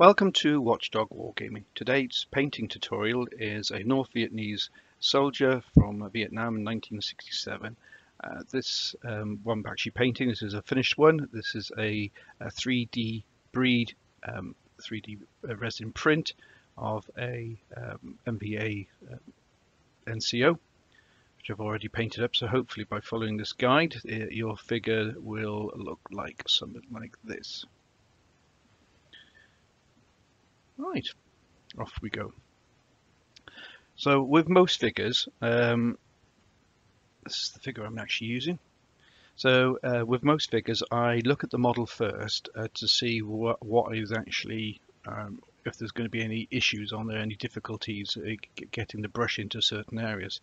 Welcome to Watchdog Wargaming. Today's painting tutorial is a North Vietnamese soldier from Vietnam in 1967. This one actually painting, this is a finished one. This is a 3D breed, 3D resin print of a NVA NCO, which I've already painted up. So hopefully by following this guide, your figure will look like something like this. Right, off we go. So with most figures, this is the figure I'm actually using. So with most figures, I look at the model first to see what is actually, if there's going to be any issues on there, any difficulties getting the brush into certain areas.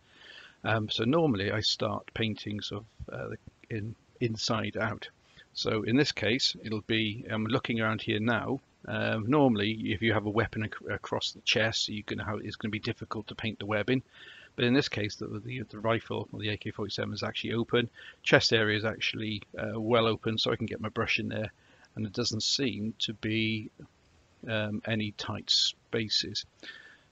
So normally I start paintings of inside out. So in this case, it'll be, I'm looking around here now. Normally, if you have a weapon across the chest, you can have, it's going to be difficult to paint the webbing. But in this case, the rifle or the AK-47 is actually open. Chest area is actually well open, so I can get my brush in there, and it doesn't seem to be any tight spaces.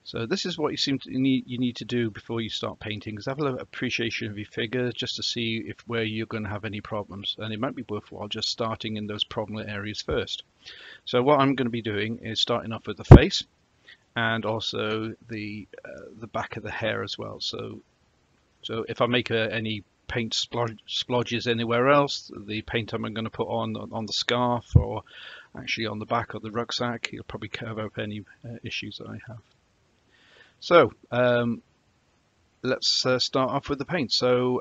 So this is what you need to do before you start painting, is have a little appreciation of your figure just to see if where you're going to have any problems, and it might be worthwhile just starting in those problem areas first. So what I'm going to be doing is starting off with the face and also the back of the hair as well. So if I make any paint splodges anywhere else, the paint I'm going to put on the scarf or actually on the back of the rucksack, it'll probably cover up any issues that I have. So let's start off with the paint. So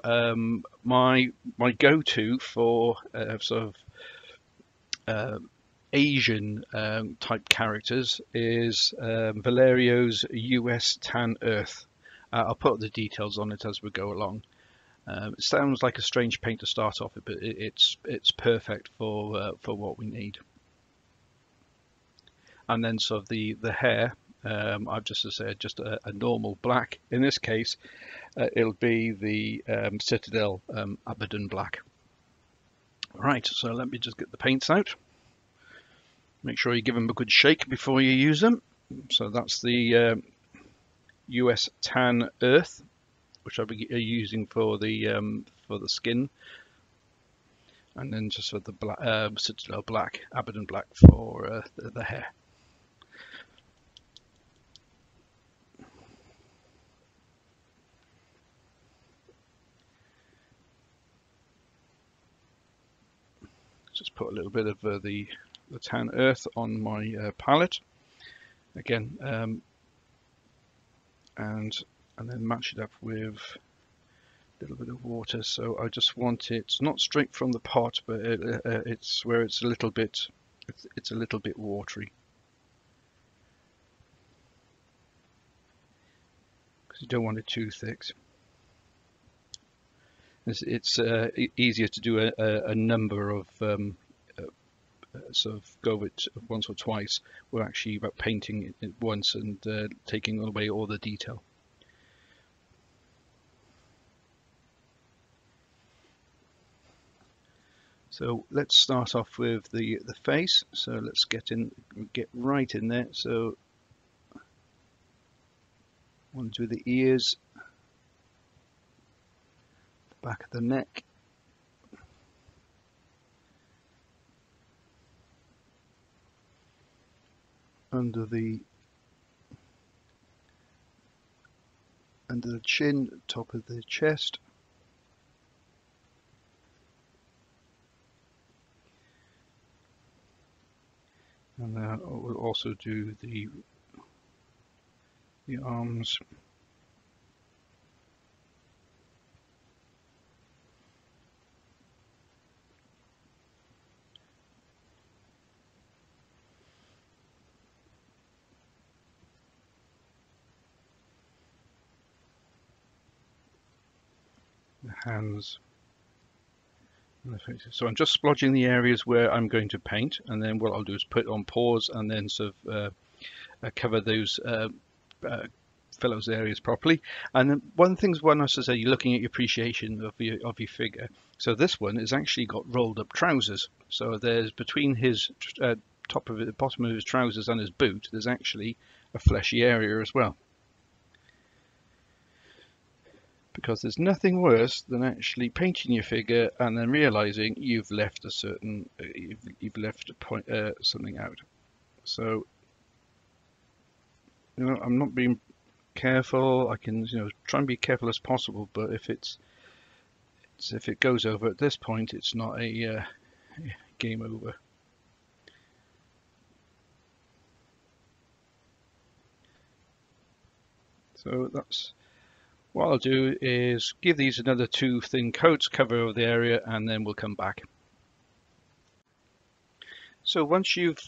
my go-to for sort of Asian type characters is Vallejo's US Tan Earth. I'll put the details on it as we go along. It sounds like a strange paint to start off with, but it's perfect for what we need. And then sort of the hair. I've just said just a normal black. In this case, it'll be the Citadel Abaddon Black. Right, so let me just get the paints out. Make sure you give them a good shake before you use them. So that's the US Tan Earth, which I'll be using for the skin, and then just for the black, Citadel Black, Abaddon Black for the hair. Just put a little bit of the Tan Earth on my palette again, and then match it up with a little bit of water. So I just want it not straight from the pot, but it's where it's a little bit it's a little bit watery, because you don't want it too thick. It's easier to do a number of sort of go over it once or twice. We're actually about painting it once and taking away all the detail. So let's start off with the face. So let's get right in there. So I want to do the ears, back of the neck, under the chin, top of the chest, and then we'll also do the arms. Hands. So I'm just splodging the areas where I'm going to paint, and then what I'll do is put on pause and then sort of cover those fill those areas properly. And then one has to say, you're looking at your appreciation of your figure. So this one has actually got rolled up trousers. So there's between his top of the bottom of his trousers and his boot, there's actually a fleshy area as well. Because there's nothing worse than actually painting your figure and then realizing you've left a certain, you've left a point, something out. So, you know, I'm not being careful. I can, you know, try and be careful as possible. But if it goes over at this point, it's not a game over. So that's. What I'll do is give these another two thin coats, cover over the area, and then we'll come back. So once you've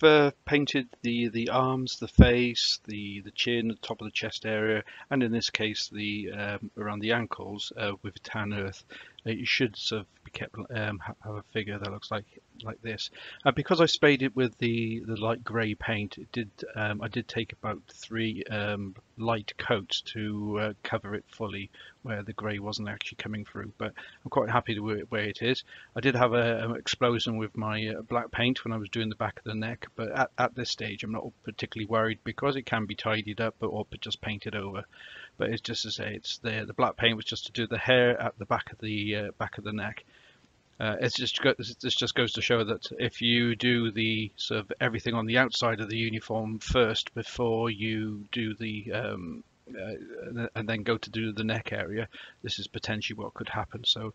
painted the arms, the face, the chin, the top of the chest area, and in this case the around the ankles with tan earth, you should sort of be kept have a figure that looks like this. Because I sprayed it with the light grey paint, it did I did take about three light coats to cover it fully where the grey wasn't actually coming through. But I'm quite happy with the way it is. I did have an explosion with my black paint when I was doing the back of the neck, but at this stage I'm not particularly worried because it can be tidied up or just painted over. But it's just to say it's there. The black paint was just to do the hair at the back of the neck. This just goes to show that if you do the sort of everything on the outside of the uniform first before you do the and then go to do the neck area, this is potentially what could happen. So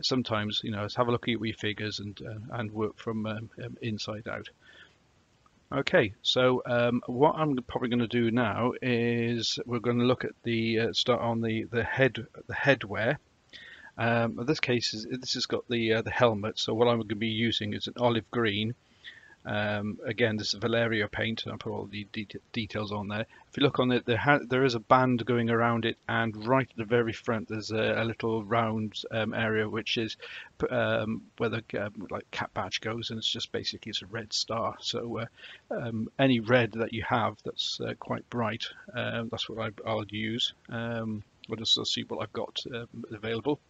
sometimes, you know, let's have a look at your figures and work from inside out. Okay, so what I'm probably going to do now is we're going to look at the start on the headwear. In this case, this has got the helmet. So what I'm going to be using is an olive green. Again, this is Valerio paint, and I'll put all the details on there. If you look on it, there is a band going around it, and right at the very front there's a little round area which is where the like cap badge goes, and it's just basically it's a red star. So any red that you have that's quite bright, that's what I'll use. I'll just sort of see what I've got available.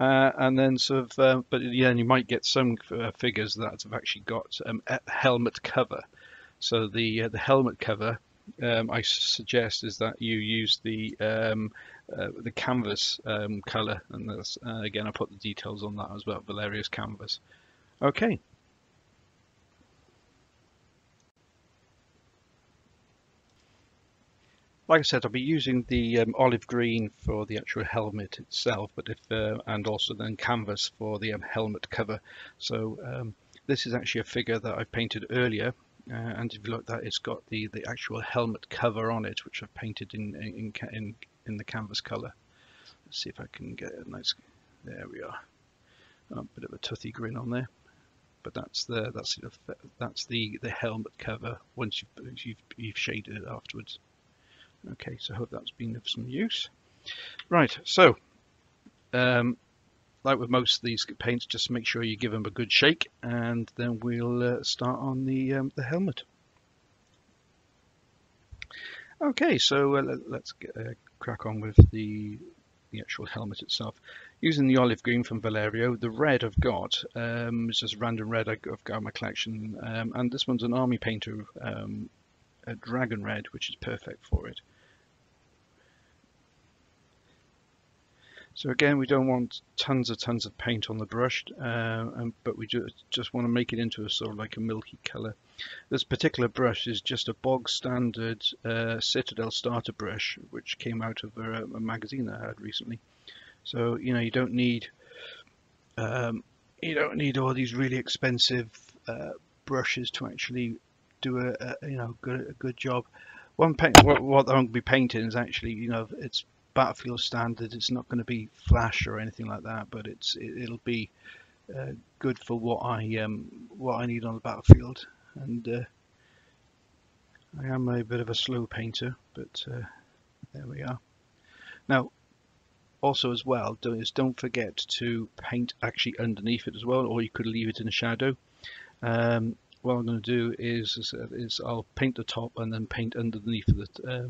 And then sort of, but yeah, you might get some figures that have actually got helmet cover. So the helmet cover, I suggest, is that you use the canvas color, and that's, again, I put the details on that as well, Valerius canvas. Okay. Like I said, I'll be using the olive green for the actual helmet itself, but if and also then canvas for the helmet cover. So this is actually a figure that I painted earlier, and if you look at that, it's got the actual helmet cover on it, which I've painted in the canvas color. Let's see if I can get a nice. There we are. A bit of a toothy grin on there, but that's the helmet cover once you've shaded it afterwards. Okay, so I hope that's been of some use. Right, so like with most of these paints, just make sure you give them a good shake, and then we'll start on the helmet. Okay, so let's get, crack on with the actual helmet itself. Using the olive green from Valerio, the red I've got, it's just random red I've got in my collection, and this one's an army painter, a dragon red, which is perfect for it. So again, we don't want tons of paint on the brush, but we just want to make it into a sort of like a milky color. This particular brush is just a bog standard Citadel starter brush, which came out of a magazine that I had recently. So, you know, you don't need all these really expensive brushes to actually do a you know good job. One paint, what I'm going to be painting is actually, you know, it's battlefield standard. It's not going to be flash or anything like that, but it'll be good for what I need on the battlefield. And I am a bit of a slow painter, but there we are. Now, also as well, don't forget to paint actually underneath it as well, or you could leave it in shadow. What I'm going to do is I'll paint the top and then paint underneath the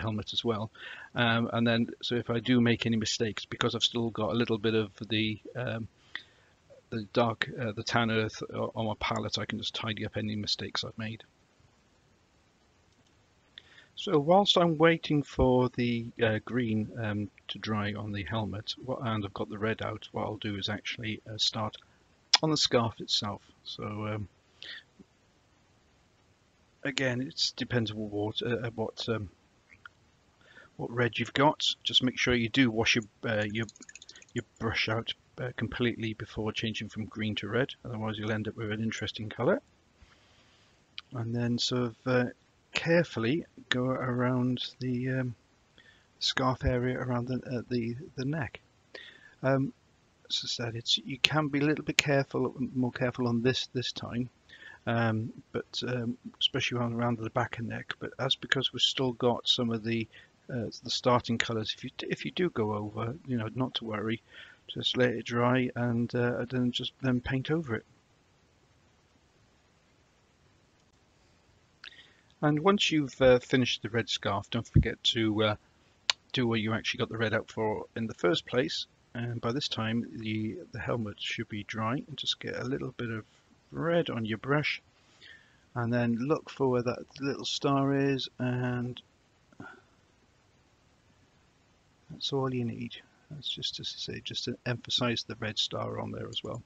helmet as well. And then, so if I do make any mistakes, because I've still got a little bit of the dark, the tan earth on my palette, I can just tidy up any mistakes I've made. So whilst I'm waiting for the green to dry on the helmet, and I've got the red out, what I'll do is actually start on the scarf itself. So again, it depends on what red you've got. Just make sure you do wash your brush out completely before changing from green to red, otherwise you'll end up with an interesting colour. And then sort of carefully go around the scarf area around the neck. As I said, you can be a little bit careful, more careful on this time, but especially around the back and neck. But that's because we've still got some of the starting colours. If you do go over, you know, not to worry, just let it dry and then just paint over it. And once you've finished the red scarf, don't forget to do what you actually got the red out for in the first place. And by this time, the helmet should be dry. And just get a little bit of red on your brush, and then look for where that little star is, and that's all you need. That's just, as I say, just to emphasise the red star on there as well.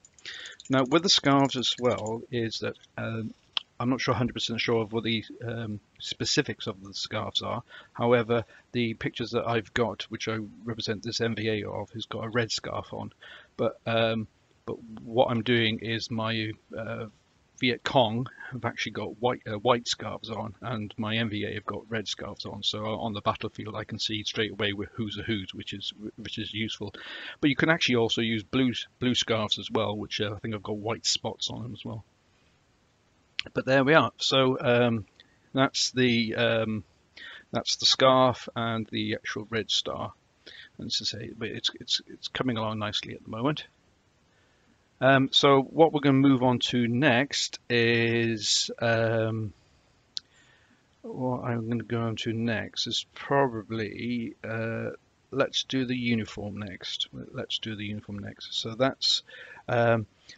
Now, with the scarves as well, is that I'm not sure 100% sure of what the specifics of the scarves are. However, the pictures that I've got, which I represent this NVA of, has got a red scarf on. But what I'm doing is my Viet Cong have actually got white scarves on, and my NVA have got red scarves on. So on the battlefield, I can see straight away who's a who's, which is useful. But you can actually also use blue scarves as well, which I think I've got white spots on them as well. But there we are. So that's the scarf and the actual red star. And as I say, it's coming along nicely at the moment. So what we're going to move on to next is probably let's do the uniform next. So that's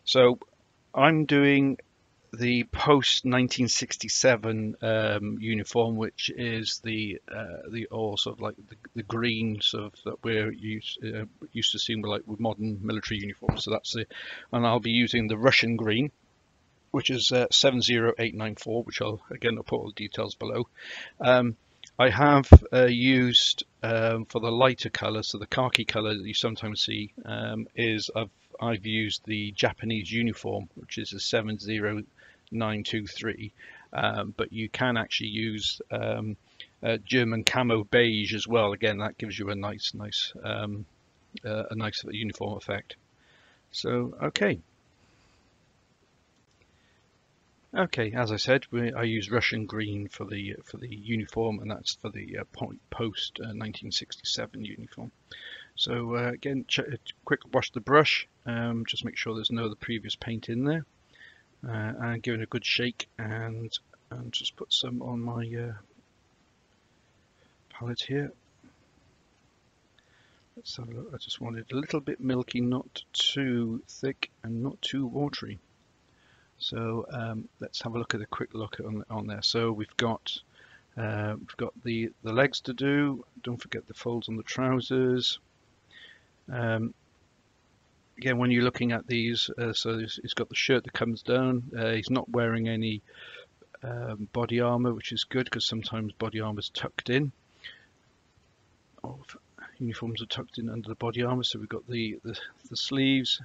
so I'm doing the post 1967 uniform, which is the all sort of like the green sort of that we're used to seeing like with modern military uniforms. So that's the, and I'll be using the Russian green, which is 70894, which I'll put all the details below. I have used for the lighter colour, so the khaki colour that you sometimes see, is I've used the Japanese uniform, which is a 70923, but you can actually use German camo beige as well. Again, that gives you a nice uniform effect. So okay, as I said, I use Russian green for the uniform, and that's for the post 1967 uniform. So again, quick wash the brush, just make sure there's no other previous paint in there, and give it a good shake, and just put some on my palette here. Let's have a look. I just wanted a little bit milky, not too thick and not too watery. So let's have a look at a quick look on there. So we've got the legs to do. Don't forget the folds on the trousers. Again, when you're looking at these, so he's got the shirt that comes down. He's not wearing any body armor, which is good because sometimes body armor is tucked in. All uniforms are tucked in under the body armor. So we've got the sleeves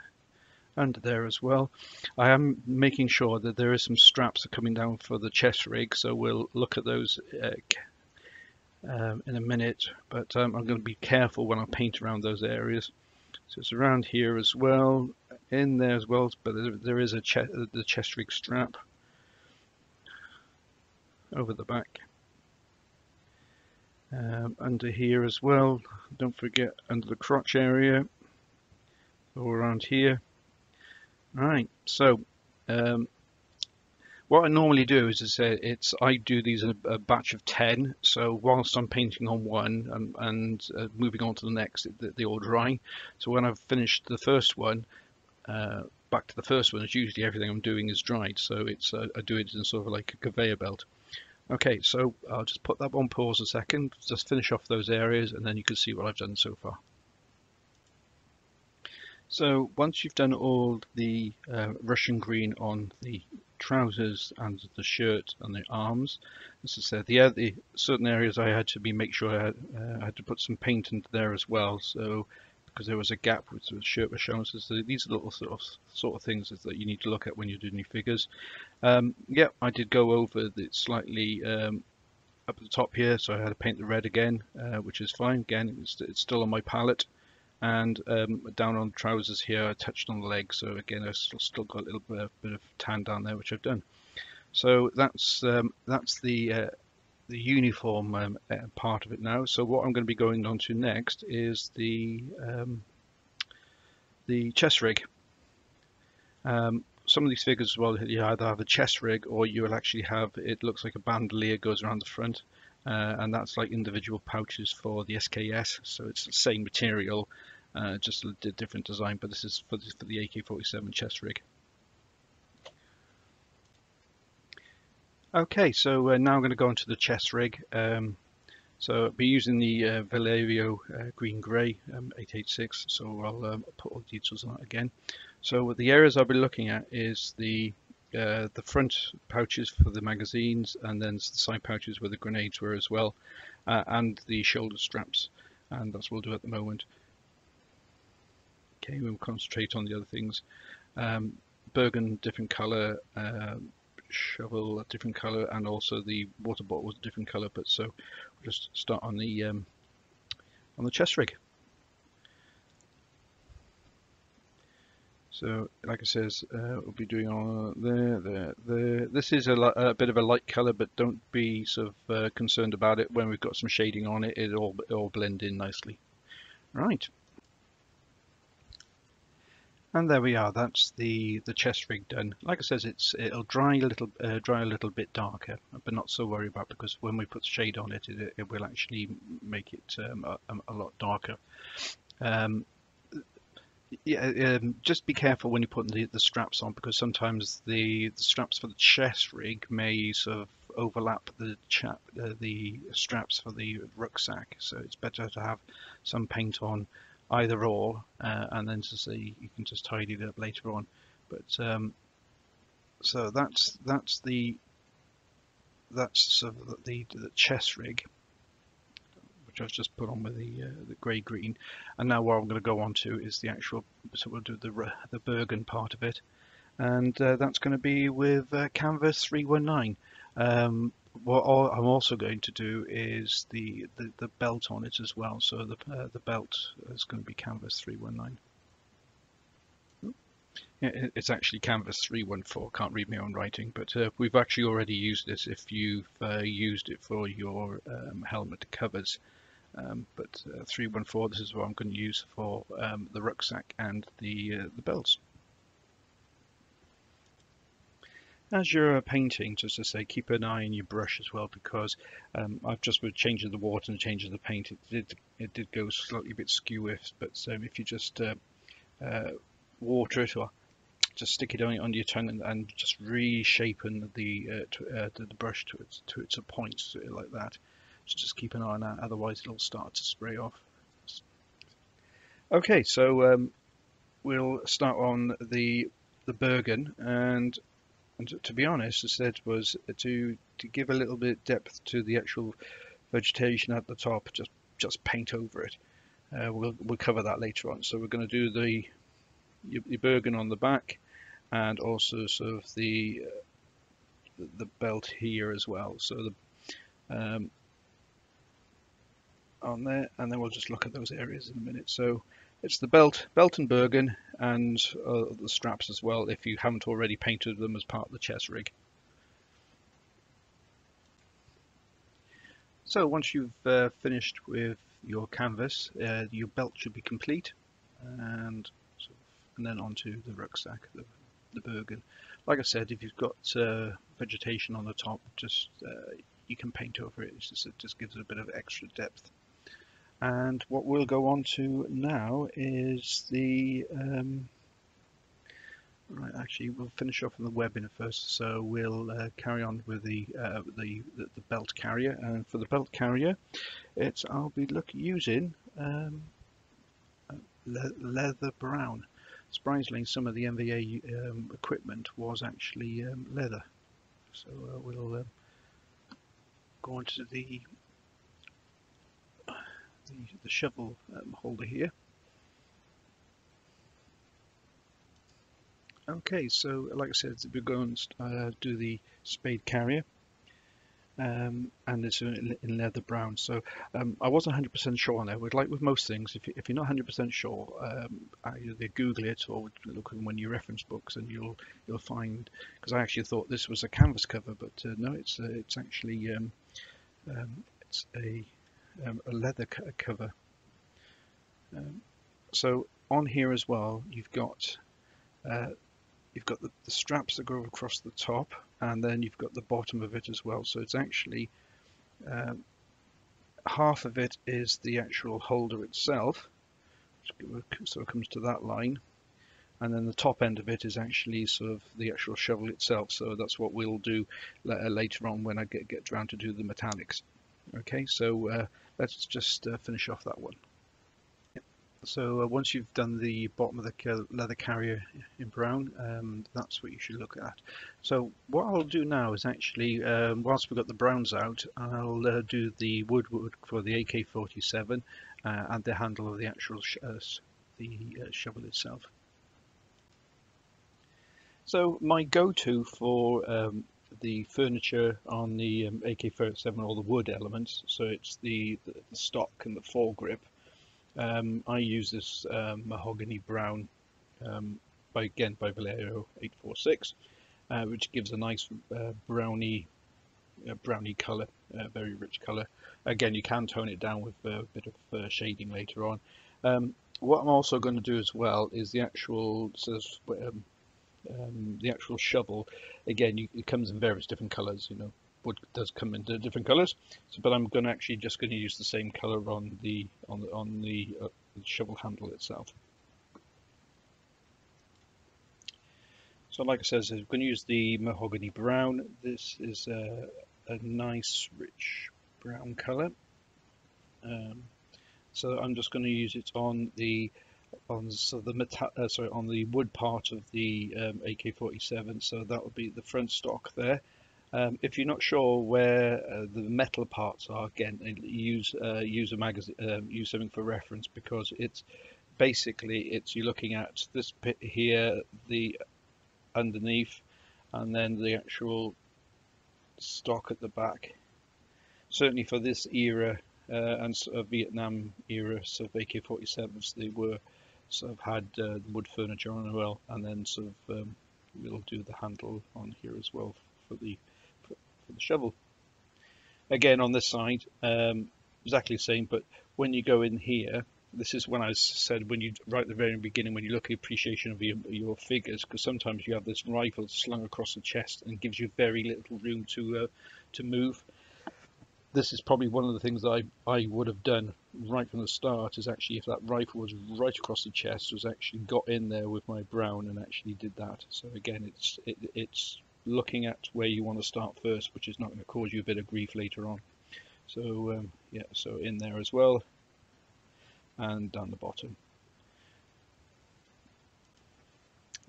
under there as well. I am making sure that there is some straps that are coming down for the chest rig, so we'll look at those in a minute. But I'm going to be careful when I paint around those areas. So it's around here as well, in there as well, but there is the chest rig strap over the back. Under here as well, don't forget under the crotch area, all around here. Right, so what I normally do is I do these in a batch of 10. So whilst I'm painting on one and moving on to the next, they all dry. So when I've finished the first one, back to the first one, as usually everything I'm doing is dried, so it's I do it in sort of like a conveyor belt. Okay, so I'll just put that on pause a second, just finish off those areas, and then you can see what I've done so far. So once you've done all the Russian green on the trousers and the shirt and the arms, as I said, the certain areas I had to make sure I had to put some paint into there as well, so because there was a gap with the shirt was shown. So these are little sort of things that you need to look at when you're doing your figures. Yeah, I did go over the slightly up at the top here, so I had to paint the red again, which is fine. Again, it's still on my palette. And down on the trousers here, I touched on the legs, so again I've still got a little bit of tan down there, which I've done. So that's the uniform part of it now. So what I'm going to be going on to next is the chest rig. Some of these figures, well, you either have a chest rig or you will actually have, it looks like a bandolier goes around the front. And that's like individual pouches for the SKS, so it's the same material, just a different design, but this is for the AK-47 chest rig. Okay, so now I'm going to go into the chest rig. So I'll be using the Vallejo Green Grey 886, so I'll put all the details on that again. So the areas I'll be looking at is the front pouches for the magazines, and then the side pouches where the grenades were as well, and the shoulder straps, and that's what we'll do at the moment. Okay, we'll concentrate on the other things. Bergen, different colour, shovel, different colour, and also the water bottle was a different colour, but so we'll just start on the chest rig. So, like I says, we'll be doing on there. This is a bit of a light colour, but don't be sort of concerned about it. When we've got some shading on it, it'll blend in nicely. Right. And there we are. That's the chest rig done. Like I says, it'll dry a little bit darker, but not so worry about, because when we put shade on it, it will actually make it a lot darker. Yeah, just be careful when you put the straps on, because sometimes the straps for the chest rig may sort of overlap the straps for the rucksack, so it's better to have some paint on either or, and then to see you can just tidy it up later on. But so that's sort of the chest rig, which I've just put on with the grey green, and now what I'm going to go on to is the actual. So we'll do the Bergen part of it, and that's going to be with Canvas 319. What I'm also going to do is the belt on it as well. So the belt is going to be Canvas 319. Yeah, it's actually Canvas 314. Can't read my own writing, but we've actually already used this. If you've used it for your helmet covers. But 314, this is what I'm going to use for the rucksack and the belts. As you're painting, just to say, keep an eye on your brush as well, because I've just been changing the water and changing the paint. It did go slightly a bit skew-iff, but if you just water it or just stick it on your tongue and just reshape the brush to its points like that. So just keep an eye on that, otherwise it'll start to spray off. Okay, so we'll start on the Bergen, and to be honest, as I said, was to give a little bit of depth to the actual vegetation at the top. Just paint over it. We'll cover that later on. So we're going to do your Bergen on the back, and also sort of the belt here as well. So the on there, and then we'll just look at those areas in a minute. So it's the belt and Bergen, and the straps as well, if you haven't already painted them as part of the chest rig. So once you've finished with your canvas, your belt should be complete, and then onto the rucksack, the Bergen. Like I said, if you've got vegetation on the top, just you can paint over it. It just gives it a bit of extra depth. And what we'll go on to now is Right, actually, we'll finish off on the web in a first, so we'll carry on with the belt carrier. And for the belt carrier, it's I'll be using leather brown. Surprisingly, some of the NVA equipment was actually leather. So we'll go on to the shovel holder here. Okay, so like I said, we're going to do the spade carrier, and it's in leather brown. So I wasn't 100% sure on that. Like with most things, if you're not 100% sure, either Google it or look in one of your reference books, and you'll find. Because I actually thought this was a canvas cover, but no, it's actually it's a leather cover. So on here as well, you've got the straps that go across the top, and then you've got the bottom of it as well. So it's actually half of it is the actual holder itself, so it comes to that line, and then the top end of it is actually sort of the actual shovel itself. So that's what we'll do later on when I get around to do the metallics. Okay, so let's just finish off that one. So once you've done the bottom of the leather carrier in brown, that's what you should look at. So what I'll do now is actually, whilst we've got the browns out, I'll do the woodwork for the AK-47 and the handle of the actual shovel itself. So my go-to for the furniture on the AK-47 or the wood elements, so it's the stock and the foregrip. I use this mahogany brown by Vallejo 846, which gives a nice browny color, very rich color. Again, you can tone it down with a bit of shading later on. What I'm also going to do as well is the actual actual shovel. Again, it comes in various different colors. You know, wood does come into different colors, so but I'm going to actually just going to use the same color on the shovel handle itself. So like I said, I'm going to use the mahogany brown. This is a nice rich brown color, so I'm just going to use it on the wood part of the AK-47. So that would be the front stock there. If you're not sure where the metal parts are, again, use a magazine, use something for reference, because it's basically you're looking at this bit here, the underneath, and then the actual stock at the back. Certainly for this era and sort of Vietnam era, so AK-47s, they were sort of had wood furniture on as well, and then sort of we'll do the handle on here as well for the shovel. Again, on this side, exactly the same, but when you go in here, this is when I said, when you right at the very beginning, when you look at appreciation of your figures, because sometimes you have this rifle slung across the chest and gives you very little room to move. This is probably one of the things that I would have done right from the start, is actually if that rifle was right across the chest, was actually got in there with my brown and actually did that. So again, it's looking at where you want to start first, which is not going to cause you a bit of grief later on. So yeah, so in there as well, and down the bottom.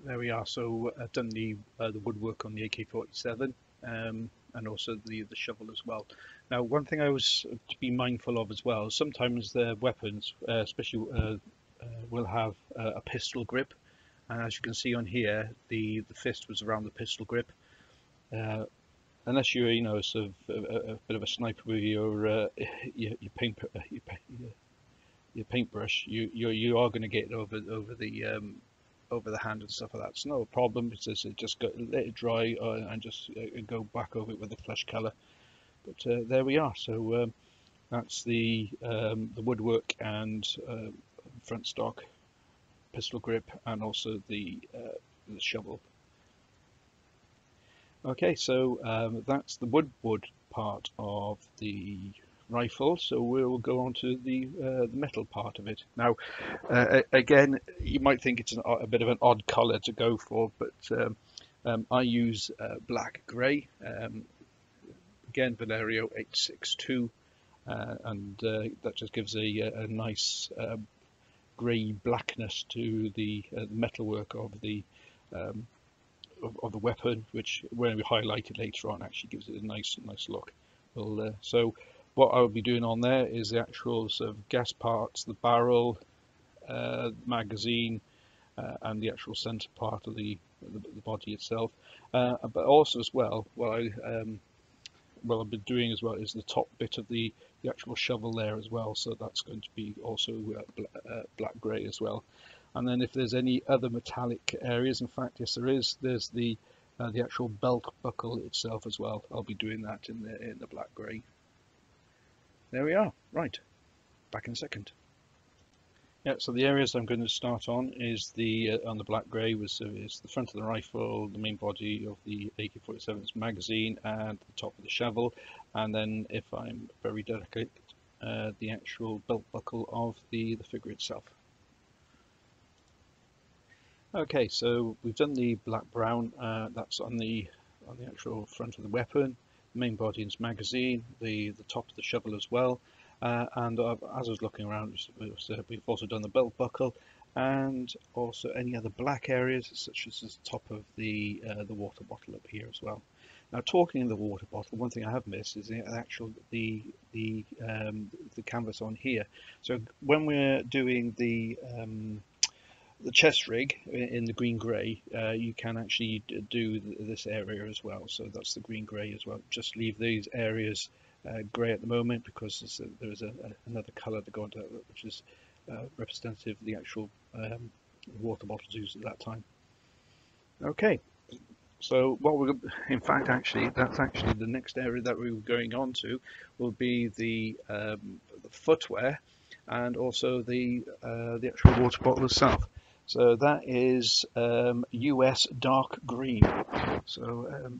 There we are. So I've done the woodwork on the AK-47, and also the shovel as well. Now, one thing I was to be mindful of as well, sometimes the weapons, especially will have a pistol grip, and as you can see on here, the fist was around the pistol grip. Unless you're, you know, sort of a bit of a sniper with your paintbrush, you are going to get over the hand and stuff like that. It's not a problem, because it just let it dry and just go back over it with the flesh color. But there we are. So that's the woodwork and front stock, pistol grip, and also the shovel. Okay, so that's the wood part of the rifle, so we'll go on to the metal part of it. Now, again, you might think it's a bit of an odd colour to go for, but I use black-grey, again Valerio 862, and that just gives a nice grey blackness to the metalwork of the weapon, which when we highlight it later on actually gives it a nice look. Well, so what I will be doing on there is the actual sort of gas parts, the barrel, magazine, and the actual center part of the body itself, but also as well what I've been doing as well is the top bit of the actual shovel there as well, so that's going to be also black grey as well. And then if there's any other metallic areas, in fact yes there is, there's the actual belt buckle itself as well. I'll be doing that in the black grey. There we are. Right, back in a second. Yeah, so the areas I'm going to start on is the on the black grey was is the front of the rifle, the main body of the AK-47's magazine, and the top of the shovel, and then if I'm very delicate, the actual belt buckle of the figure itself. Okay, so we've done the black brown. That's on the actual front of the weapon, the main body and its magazine, the top of the shovel as well. And as I was looking around, we've also done the belt buckle, and also any other black areas such as the top of the water bottle up here as well. Now, talking of the water bottle, one thing I have missed is the actual the canvas on here. So when we're doing the chest rig in the green grey, you can actually do this area as well. So that's the green grey as well. Just leave these areas grey at the moment because there is another colour to go into that, which is representative of the actual water bottles used at that time. Okay, so what we're in fact actually that's actually the next area that we were going on to will be the footwear and also the actual water bottle itself. So that is US dark green. So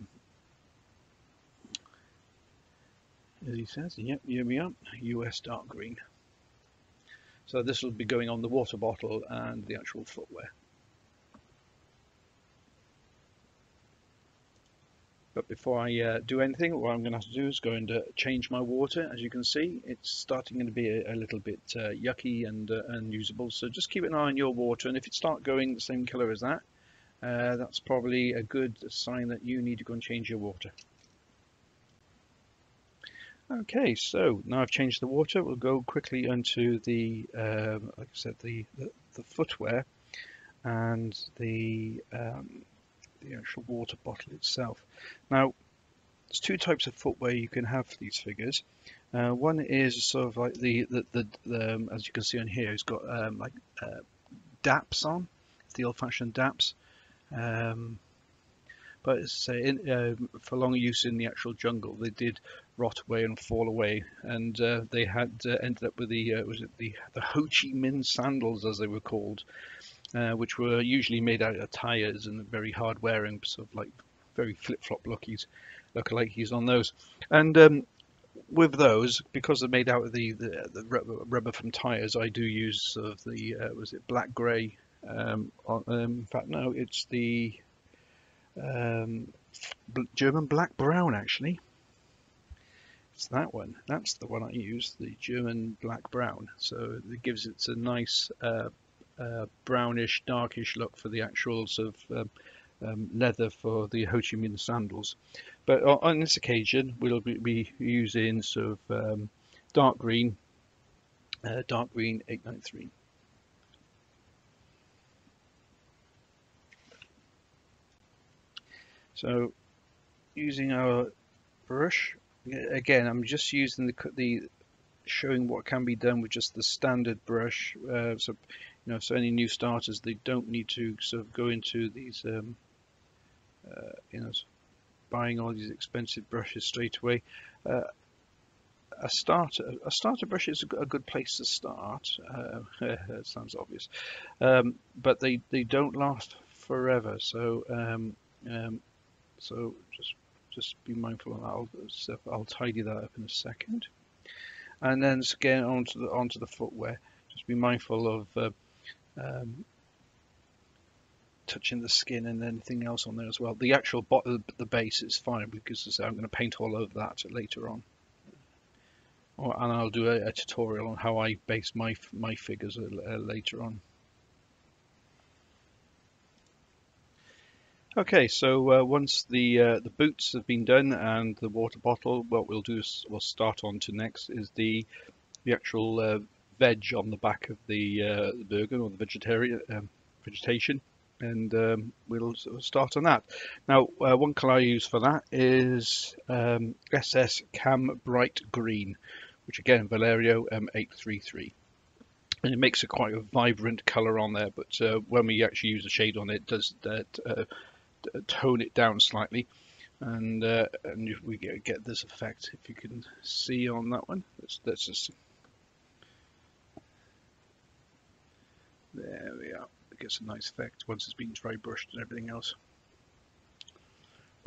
as he says, yep, here we are, US dark green. So this will be going on the water bottle and the actual footwear. But before I do anything, what I'm going to have to do is go and change my water. As you can see, it's starting to be a little bit yucky and unusable. So just keep an eye on your water, and if it starts going the same colour as that, that's probably a good sign that you need to go and change your water. Okay, so now I've changed the water, we'll go quickly into the, like I said, the footwear and the actual water bottle itself. Now, there's two types of footwear you can have for these figures. One is sort of like the as you can see on here, it's got like daps on, the old-fashioned daps. But as I say, for long use in the actual jungle, they did rot away and fall away, and they had ended up with the Ho Chi Minh sandals, as they were called, which were usually made out of tires and very hard wearing, sort of like very flip-flop lookalikes on those. And with those, because they're made out of the rubber from tires, I do use sort of the black grey. In fact, no, it's the German black brown, actually. It's that one, that's the one I use, the German black brown. So it gives it a nice brownish darkish look for the actual sort of leather for the Ho Chi Minh sandals. But on this occasion we'll be using sort of dark green 893. So, using our brush again, I'm just using the showing what can be done with just the standard brush. So, you know, so any new starters, they don't need to sort of go into these, you know, buying all these expensive brushes straight away. A starter brush is a good place to start. It sounds obvious, but they don't last forever. So. So just be mindful of that. I'll tidy that up in a second. and then scan onto the footwear. Just be mindful of touching the skin and anything else on there as well. The actual bottom, the base is fine, because I'm going to paint all over that later on. And I'll do a tutorial on how I base my figures later on. Okay, so once the boots have been done and the water bottle, what we'll do is we'll start on to next is the actual veg on the back of the Bergen, or the vegetation, and we'll start on that. Now, one colour I use for that is SS Cam Bright Green, which again Vallejo 833. And it makes it quite a vibrant colour on there, but when we actually use the shade on it, it does that. Tone it down slightly, and if we get this effect, if you can see on that one, let's just, there we are, it gets a nice effect once it's been dry brushed and everything else.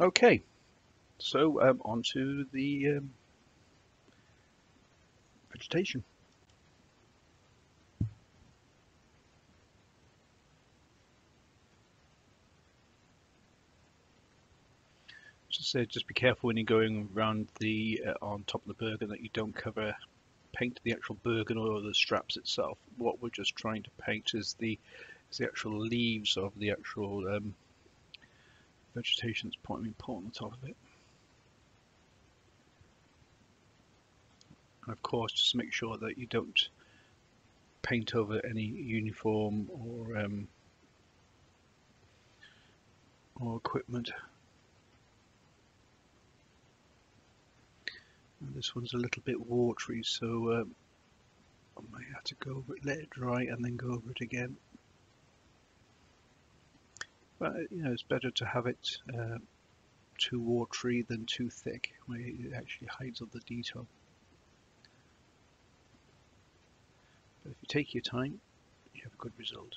Okay, so on to the vegetation. So just be careful when you're going around the on top of the Bergen that you don't cover paint the actual Bergen or the straps itself. What we're just trying to paint is the actual leaves of the actual vegetation that's put on the top of it. And of course, just make sure that you don't paint over any uniform or equipment. This one's a little bit watery, so I might have to go over it, let it dry, and then go over it again. But you know, it's better to have it too watery than too thick, where it actually hides all the detail. But if you take your time, you have a good result.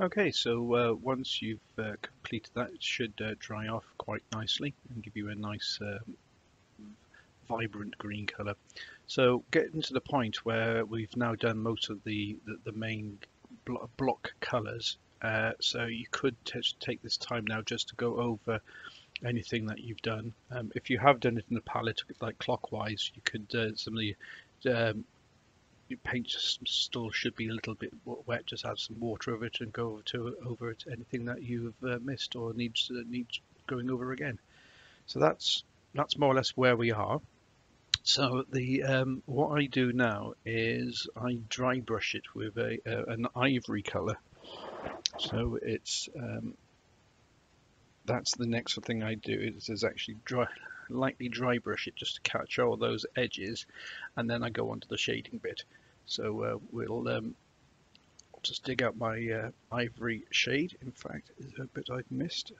Okay, so once you've completed that, it should dry off quite nicely and give you a nice vibrant green colour. So getting to the point where we've now done most of the main block colours, so you could take this time now just to go over anything that you've done. If you have done it in the palette, like clockwise, you could similarly your paint still should be a little bit wet. Just add some water over it and go over it anything that you've missed or needs going over again. So that's more or less where we are. So the what I do now is I dry brush it with an ivory colour. So it's that's the next thing I do is actually lightly dry brush it just to catch all those edges, and then I go on to the shading bit. So we'll just dig out my ivory shade. In fact, is there a bit I've missed?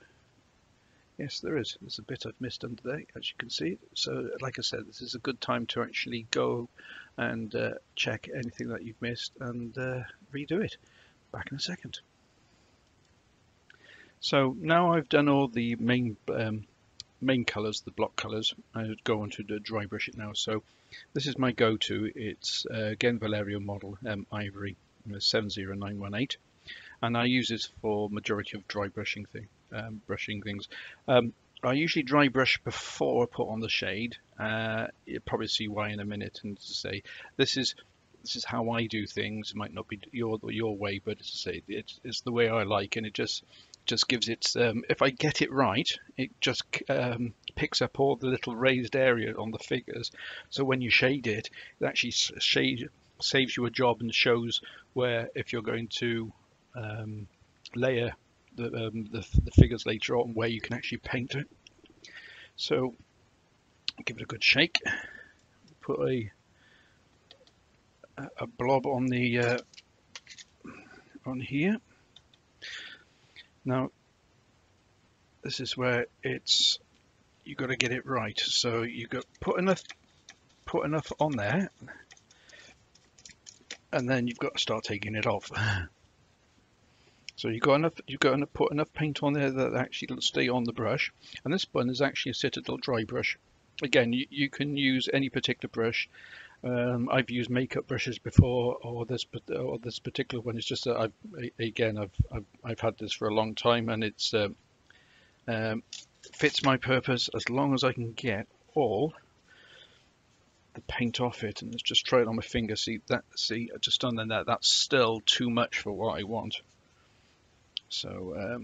Yes, there is. There's a bit I've missed under there, as you can see. So like I said, this is a good time to actually go and check anything that you've missed and redo it. Back in a second. So now I've done all the main colours, the block colours. I would go on to the dry brush it now. So this is my go-to. It's again Vallejo model ivory 70918, and I use this for majority of dry brushing brushing things. I usually dry brush before I put on the shade. You'll probably see why in a minute. And to say this is how I do things. It might not be your way, but as I say, it's the way I like, and it just gives it, if I get it right, it just picks up all the little raised area on the figures. So when you shade it, it actually saves you a job and shows where, if you're going to layer the figures later on, where you can actually paint it. So give it a good shake. Put a blob on the on here. Now, this is where you got to get it right. So you got put enough on there, and then you've got to start taking it off. So you've got to put enough paint on there that actually it'll stay on the brush. And this one is actually a Citadel dry brush. Again, you can use any particular brush. I've used makeup brushes before, or this particular one. It's just that I've had this for a long time, and it's fits my purpose as long as I can get all the paint off it. And let's just try it on my finger. See, just done that. That's still too much for what I want. So.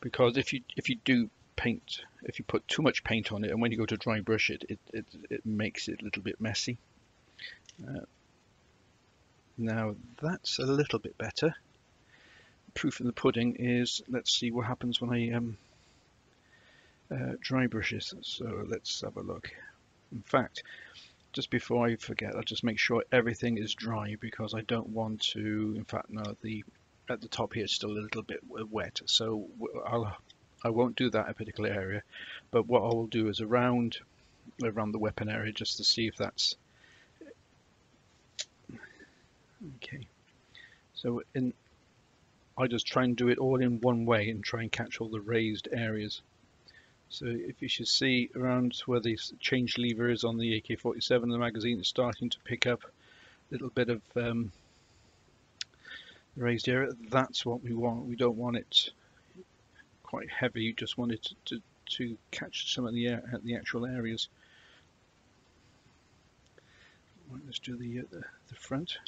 Because if you put too much paint on it, and when you go to dry brush it, it makes it a little bit messy. Now that's a little bit better. Proof in the pudding is, let's see what happens when I dry brush it. So let's have a look. In fact, just before I forget, I'll just make sure everything is dry, because I don't want to, in fact, no, the at the top here is still a little bit wet, so I won't do that in a particular area. But what I will do is around the weapon area, just to see if that's okay. So I just try and do it all in one way and try and catch all the raised areas. So if you should see around where the change lever is on the AK-47, the magazine is starting to pick up a little bit of raised area. That's what we want. We don't want it quite heavy. You just want it to catch some of the actual areas. Right, let's do the front.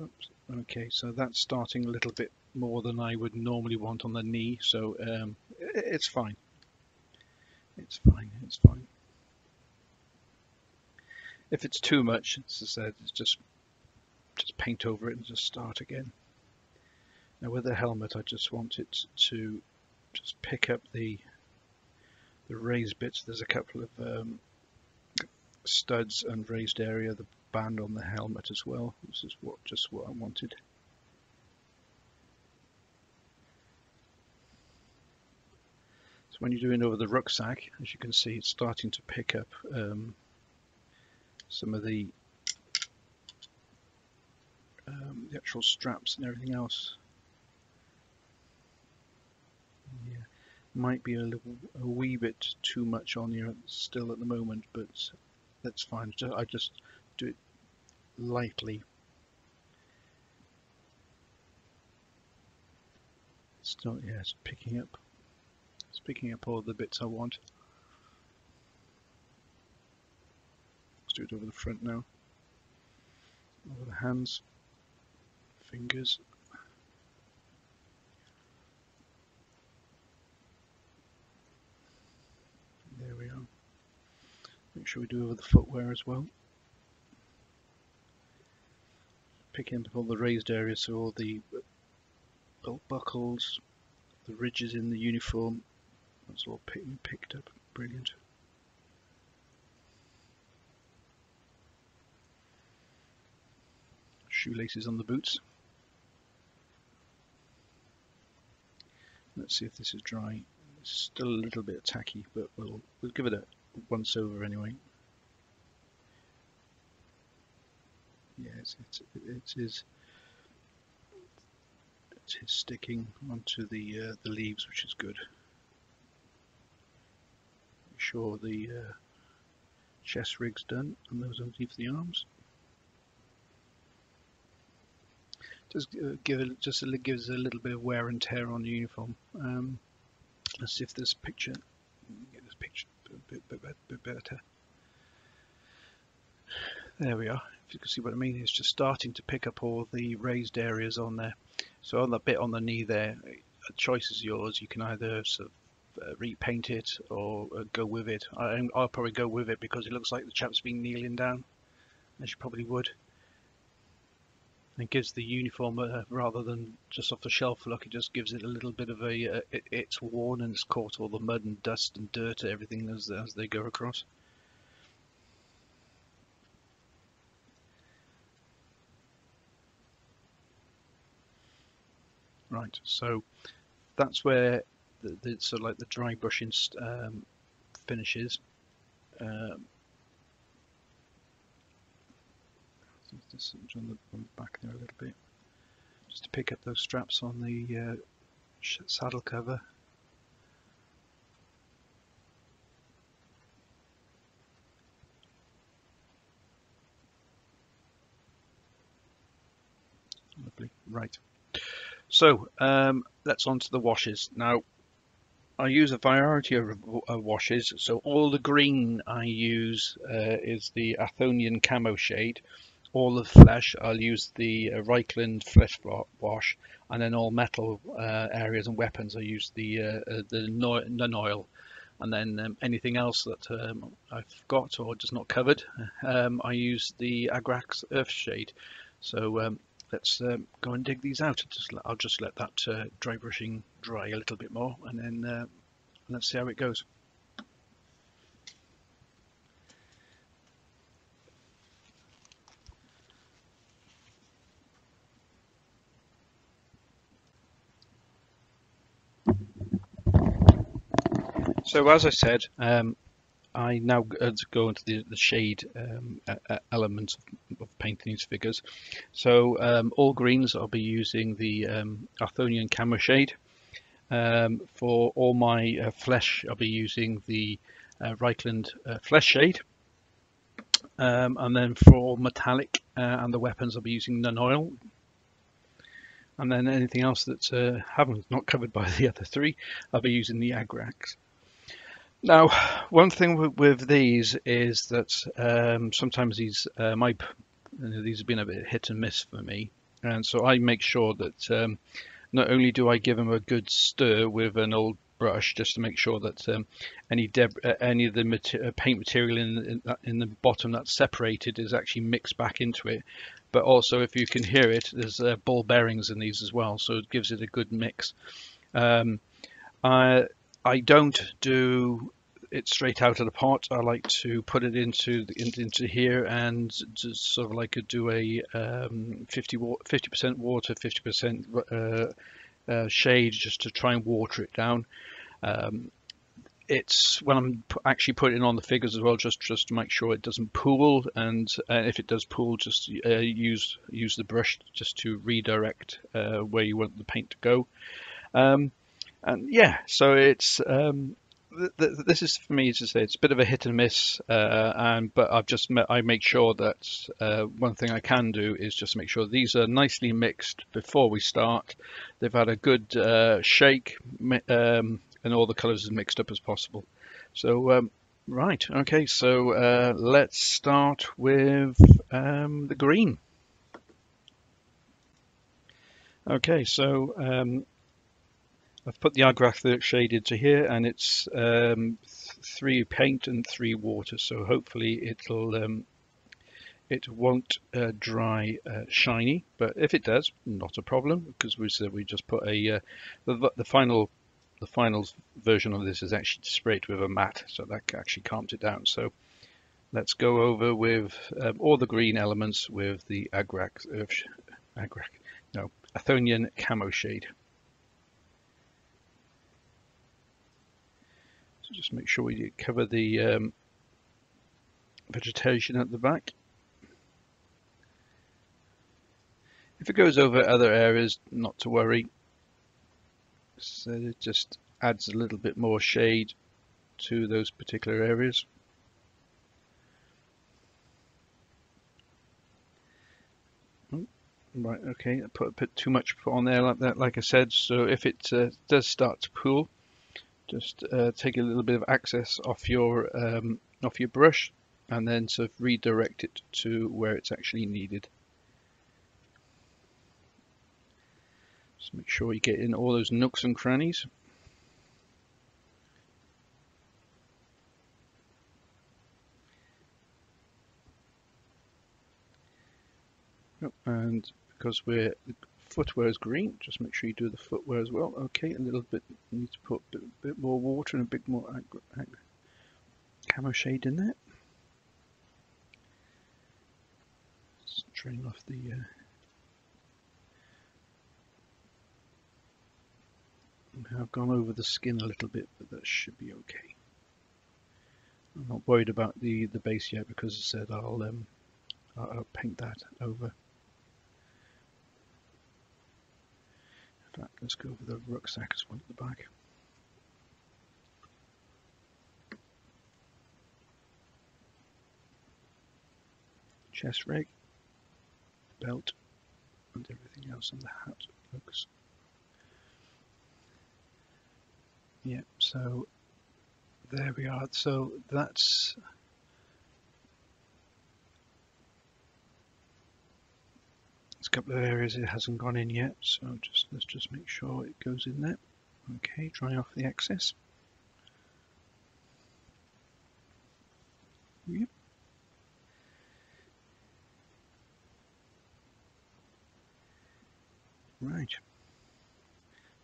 Oops. Okay, so that's starting a little bit more than I would normally want on the knee. So it's fine. It's fine. It's fine. If it's too much, as I said, it's just paint over it and just start again. Now with the helmet, I just want it to just pick up the raised bits. There's a couple of studs and raised area, the band on the helmet as well. This is just what I wanted. So when you're doing over the rucksack, as you can see, it's starting to pick up some of the actual straps and everything else. Yeah, might be a wee bit too much on here still at the moment, but that's fine. I just do it lightly. Still, yeah, it's picking up. It's picking up all the bits I want. Let's do it over the front now. Over the hands. Fingers. There we are. Make sure we do over the footwear as well. Picking up all the raised areas, so all the belt buckles, the ridges in the uniform, that's all picked up. Brilliant. Shoelaces on the boots. Let's see if this is dry. It's still a little bit tacky, but we'll give it a once over anyway. Yeah, it is sticking onto the leaves, which is good. Make sure the chest rig's done, and those underneath the arms. Just gives a little bit of wear and tear on the uniform. Let's see if this picture, get this picture a bit better. There we are. If you can see what I mean, it's just starting to pick up all the raised areas on there. So on the bit on the knee there, the choice is yours. You can either sort of repaint it or go with it. I'll probably go with it, because it looks like the chap's been kneeling down, as you probably would. It gives the uniform, rather than just off the shelf look, it just gives it a little bit of a it's worn and it's caught all the mud and dust and dirt and everything as they go across. Right, so that's where the sort of like the dry brushing finishes. Let's turn the one back there a little bit, just to pick up those straps on the saddle cover. Lovely. Right. So let's on to the washes now. I use a variety of washes, so all the green I use is the Athonian Camoshade. All the flesh I'll use the Reikland Flesh wash, and then all metal areas and weapons I use the Nuln Oil, and then anything else that I've got or just not covered, I use the Agrax Earthshade. So let's go and dig these out. I'll just let that dry brushing dry a little bit more, and then let's see how it goes. So as I said, I now go into the shade element of painting these figures. So all greens, I'll be using the Athonian Camoshade. For all my flesh, I'll be using the Reikland Fleshshade. And then for metallic and the weapons, I'll be using Nuln Oil. And then anything else that's not covered by the other three, I'll be using the Agrax. Now, one thing with these is that sometimes these have been a bit hit and miss for me, and so I make sure that not only do I give them a good stir with an old brush just to make sure that any of the paint material in the bottom that's separated is actually mixed back into it, but also, if you can hear it, there's ball bearings in these as well, so it gives it a good mix. I don't do it straight out of the pot. I like to put it into here and just sort of like do a 50% water, 50% shade, just to try and water it down. It's when I'm actually putting on the figures as well, just to make sure it doesn't pool, and if it does pool, just use the brush just to redirect where you want the paint to go. And yeah, so it's this is, for me, to say it's a bit of a hit and miss, but I make sure that one thing I can do is just make sure these are nicely mixed before we start. They've had a good shake, and all the colours as mixed up as possible. So right, okay, so let's start with the green. Okay, so I've put the Agrax shade into here, and it's 3 paint and 3 water, so hopefully it won't dry shiny, but if it does, not a problem, because we said we just put a the final version of this is actually sprayed with a matte, so that actually calms it down. So let's go over with all the green elements with the Athonian Camoshade. So just make sure we cover the vegetation at the back. If it goes over other areas, not to worry. So it just adds a little bit more shade to those particular areas. Right, okay, I put a bit too much on there like that, like I said, so if it does start to pool, just take a little bit of excess off your brush, and then sort of redirect it to where it's actually needed. Just make sure you get in all those nooks and crannies. And because we're footwear is green, just make sure you do the footwear as well. Okay, a little bit, need to put a bit more water and a bit more Camoshade in there. Just drain off the I've gone over the skin a little bit, but that should be okay. I'm not worried about the base yet, because I said I'll paint that over. In fact, let's go over the rucksack as well at the back. Chest rig, belt, and everything else on the hat, folks. Yeah, so there we are. So that's a couple of areas it hasn't gone in yet. So just let's just make sure it goes in there. Okay, dry off the excess. Yep. Right,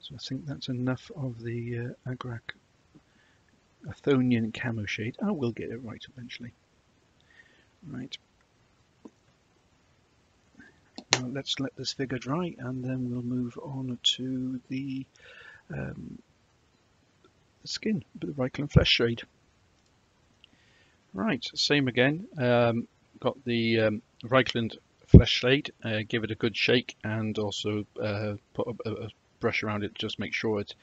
so I think that's enough of the Agrax Athonian Camoshade. I will get it right eventually. Right, now let's let this figure dry and then we'll move on to the skin, the Reikland Fleshshade. Right, same again, got the Reikland Fleshshade, give it a good shake and also put a brush around it, just make sure it's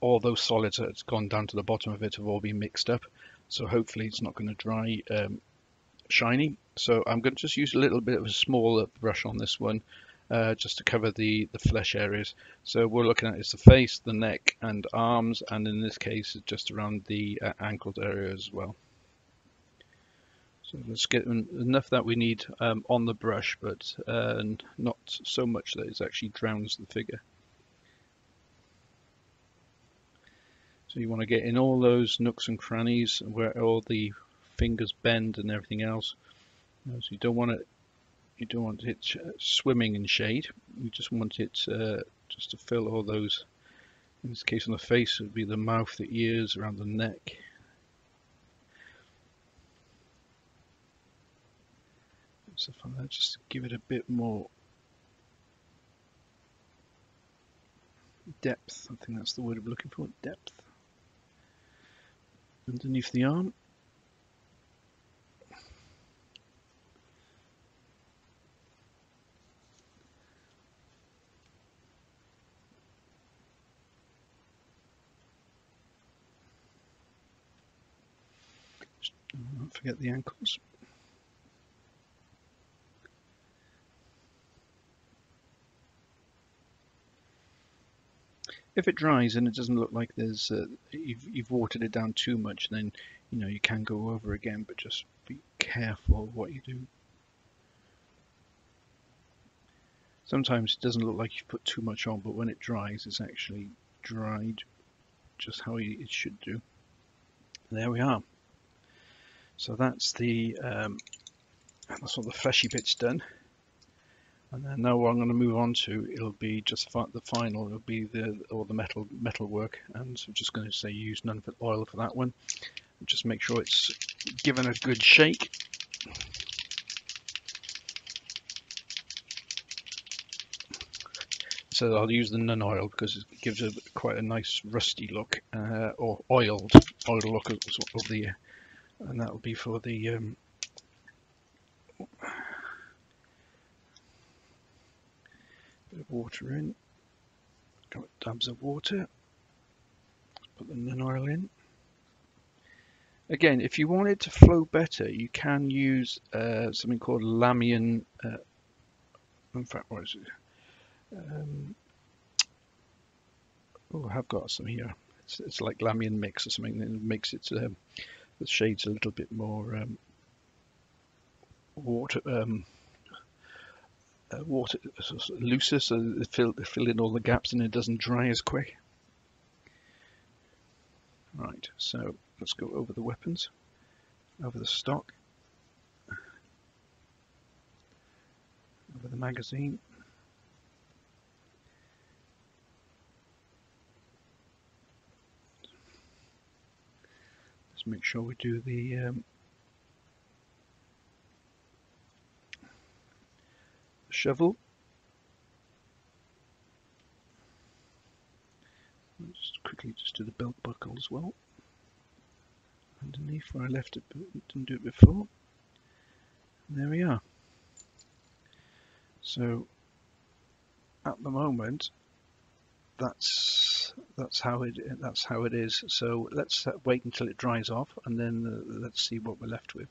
all those solids that's gone down to the bottom of it have all been mixed up, so hopefully it's not going to dry shiny. So I'm going to just use a little bit of a smaller brush on this one just to cover the flesh areas. So we're looking at is the face, the neck and arms, and in this case it's just around the ankles area as well. So let's get enough that we need on the brush, but not so much that it actually drowns the figure. So you want to get in all those nooks and crannies where all the fingers bend and everything else. So you don't want it swimming in shade. You just want it just to fill all those. In this case, on the face, it would be the mouth, the ears, around the neck. Stuff like that, just to give it a bit more depth. I think that's the word I'm looking for, depth. Underneath the arm. Just don't forget the ankles. If it dries and it doesn't look like there's you've watered it down too much, then you know you can go over again, but just be careful what you do. Sometimes it doesn't look like you've put too much on, but when it dries it's actually dried just how it should do. There we are. So that's all the fleshy bits done. And then now what I'm going to move on to, it'll be just the final, it'll be the metal work, and so I'm just going to say use none of the oil for that one. And just make sure it's given a good shake. So I'll use the Nuln Oil because it gives it quite a nice rusty look, or oiled look of the, and that will be for the. Bit of water in, got dabs of water, put the Nuln Oil in. Again, if you want it to flow better, you can use something called Lamian, in fact, what is it? Oh, I have got some here. It's like Lamian mix or something that makes it, the shades a little bit more water looser, so they fill in all the gaps and it doesn't dry as quick. Right, so let's go over the weapons, over the stock, over the magazine. Let's make sure we do the shovel. Just quickly just do the belt buckle as well. Underneath where I left it, but didn't do it before. There we are. So at the moment, that's how it is. So let's wait until it dries off, and then let's see what we're left with,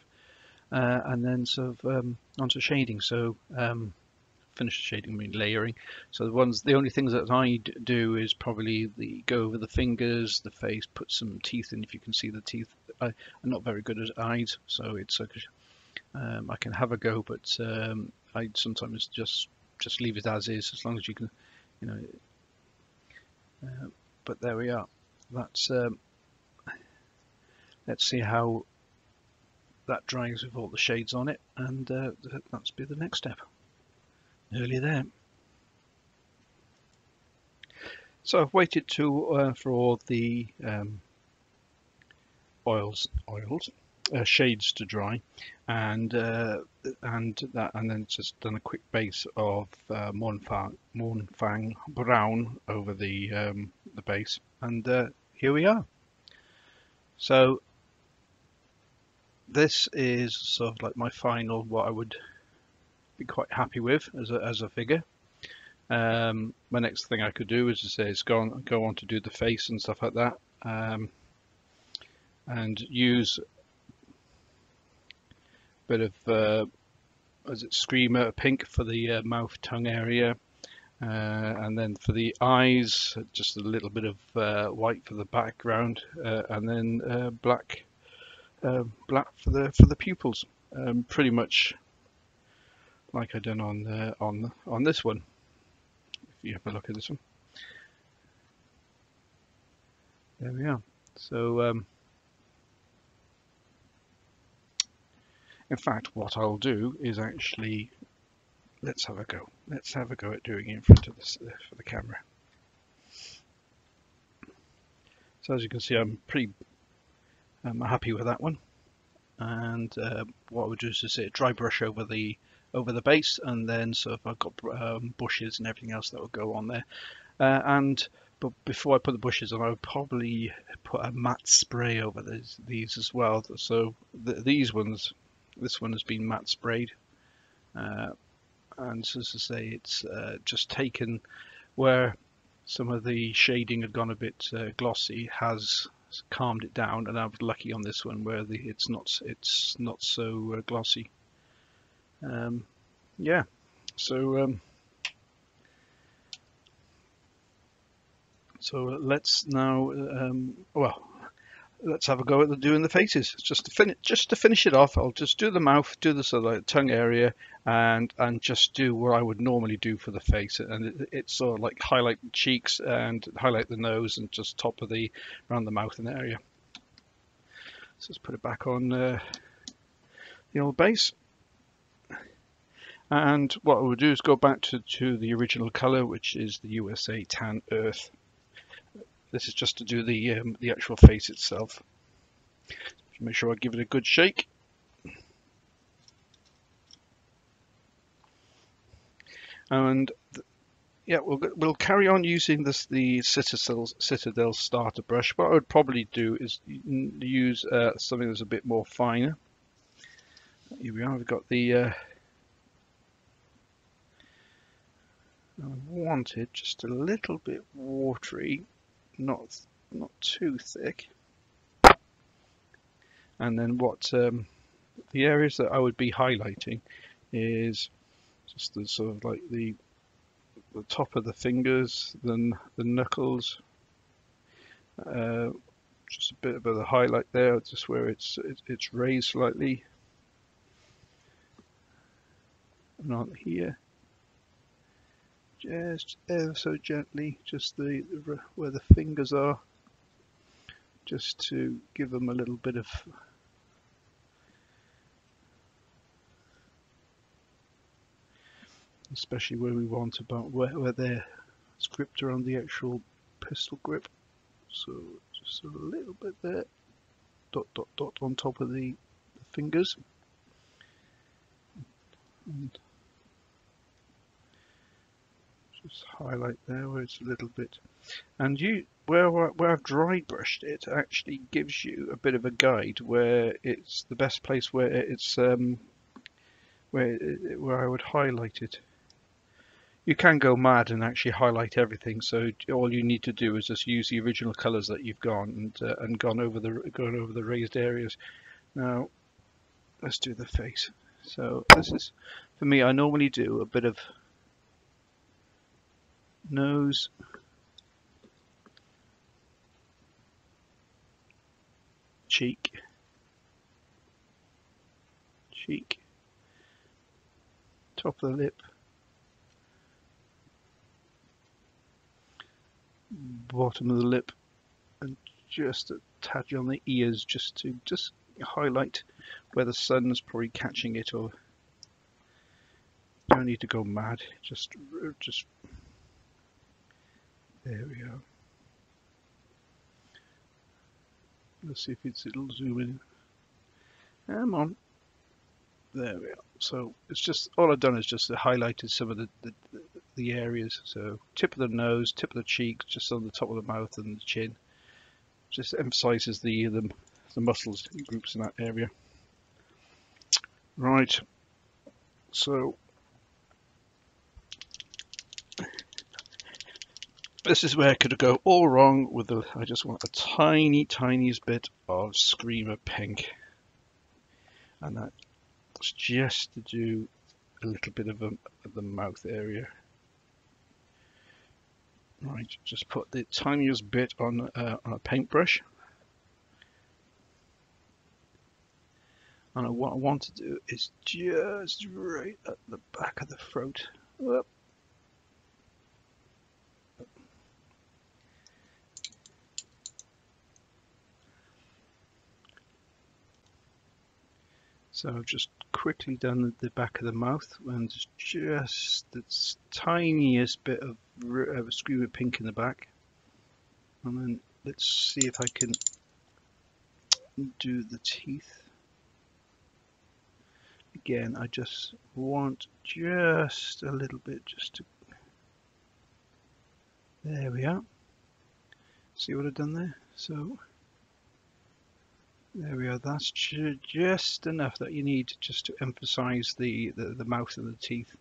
and then sort of onto shading. So finish the shading, I mean layering. So the only things that I do is probably go over the fingers, the face, put some teeth in if you can see the teeth. I'm not very good at eyes, so it's okay. I can have a go, but I sometimes just leave it as is, as long as you can, you know. But there we are. That's let's see how that dries with all the shades on it, and that's be the next step. Nearly there. So I've waited for all the shades to dry, and then just done a quick base of Mournfang brown over the base, and here we are. So this is sort of like my final, what I would be quite happy with as a figure. My next thing I could do is to say is go on to do the face and stuff like that, and use bit of Screamer Pink for the mouth tongue area, and then for the eyes just a little bit of white for the background, and then black for the pupils, pretty much like I done on this one. If you have a look at this one, there we are. So in fact, what I'll do is actually, let's have a go. Let's have a go at doing it in front of this for the camera. So as you can see, I'm happy with that one. And what I would do is just dry brush over the base, and then so if I've got bushes and everything else that will go on there. But before I put the bushes on, I would probably put a matte spray over these as well. So these ones. This one has been matte sprayed, and so as I say, it's just taken where some of the shading had gone a bit glossy, has calmed it down, and I was lucky on this one where it's not so glossy. Yeah, so so let's now well, let's have a go at doing the faces. Just to finish it off, I'll just do the mouth, do the sort of like tongue area, and just do what I would normally do for the face, and it's sort of like highlight the cheeks and highlight the nose, and just top of the around the mouth and area. So let's put it back on the old base. And what I will do is go back to the original color, which is the USA Tan Earth. This is just to do the actual face itself. Just make sure I give it a good shake. And yeah, we'll carry on using the Citadel starter brush. What I would probably do is use something that's a bit more finer. Here we are. We've got the. I want it just a little bit watery. Not too thick, and then what the areas that I would be highlighting is just the sort of like the top of the fingers, then the knuckles, just a bit of a highlight there, just where it's raised slightly, and on here. Just ever so gently, just where the fingers are, just to give them a little bit of especially where we want where they're gripped around the actual pistol grip. So just a little bit there, dot dot dot on top of the fingers. And just highlight there where it's a little bit, and where I've dry brushed it actually gives you a bit of a guide where it's the best place where it's where I would highlight it. You can go mad and actually highlight everything, so all you need to do is just use the original colors that you've gone and gone over the raised areas. Now let's do the face. So this is, for me, I normally do a bit of nose, cheek, cheek, top of the lip, bottom of the lip, and just a touch on the ears, just to highlight where the sun's probably catching it. Or don't need to go mad, just there we go. Let's see if it'll zoom in. Come on, there we are. So it's just, all I've done is just highlighted some of the areas. So tip of the nose, tip of the cheek, just on the top of the mouth and the chin. Just emphasizes the muscles groups in that area. Right, so this is where it could go all wrong with the, I just want a tiniest bit of Screamer Pink, and that's just to do a little bit of the mouth area. Right, just put the tiniest bit on a paintbrush. And what I want to do is just right at the back of the throat. Whoop. So I've just quickly done the back of the mouth, and just the tiniest bit of Screamer Pink in the back. And then let's see if I can do the teeth. Again, I just want just a little bit, just to, there we are. See what I've done there? So there we are, that's just enough that you need just to emphasize the mouth and the teeth.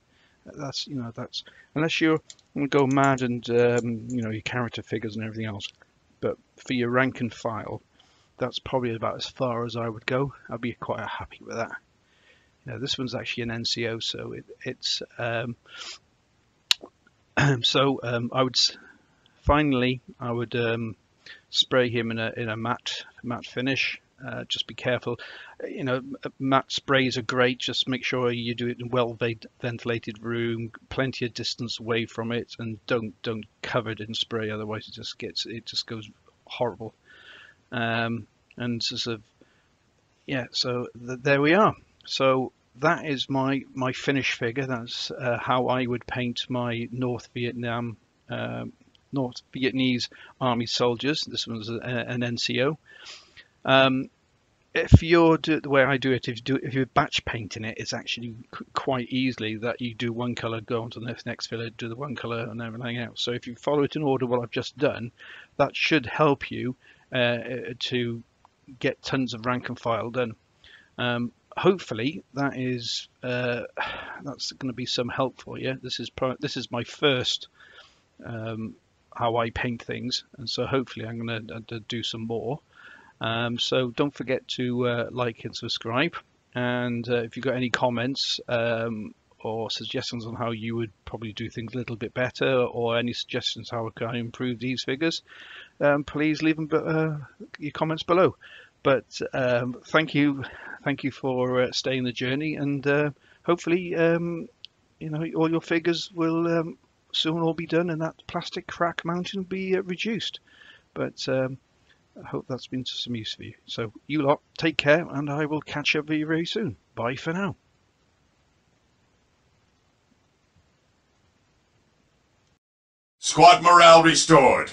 That's, you know, that's, unless you're gonna go mad and you know, your character figures and everything else, but for your rank and file, that's probably about as far as I would go. I'd be quite happy with that. You know, this one's actually an NCO, so it's I would finally, I would spray him in a matte finish. Just be careful, you know, matte sprays are great. Just make sure you do it in a well ventilated room, plenty of distance away from it, and don't cover it in spray, otherwise it just gets, it just goes horrible. And sort of, yeah, so there we are. So that is my finish figure. That's how I would paint my North Vietnamese army soldiers. This one's an NCO. If you're the way I do it, if you're batch painting it, it's actually quite easily that you do one color, go on to the next filler, do the one color, and everything else. So if you follow it in order, what I've just done, that should help you to get tons of rank and file done. Hopefully that is that's going to be some help for you. This is my first how I paint things, and so hopefully I'm going to do some more. So don't forget to like and subscribe, and if you've got any comments or suggestions on how you would probably do things a little bit better, or any suggestions how I can improve these figures, please leave them your comments below. But thank you for staying the journey, and hopefully you know, all your figures will soon all be done, and that plastic crack mountain be reduced. But I hope that's been some use for you. So you lot take care, and I will catch up with you very soon. Bye for now. Squad morale restored.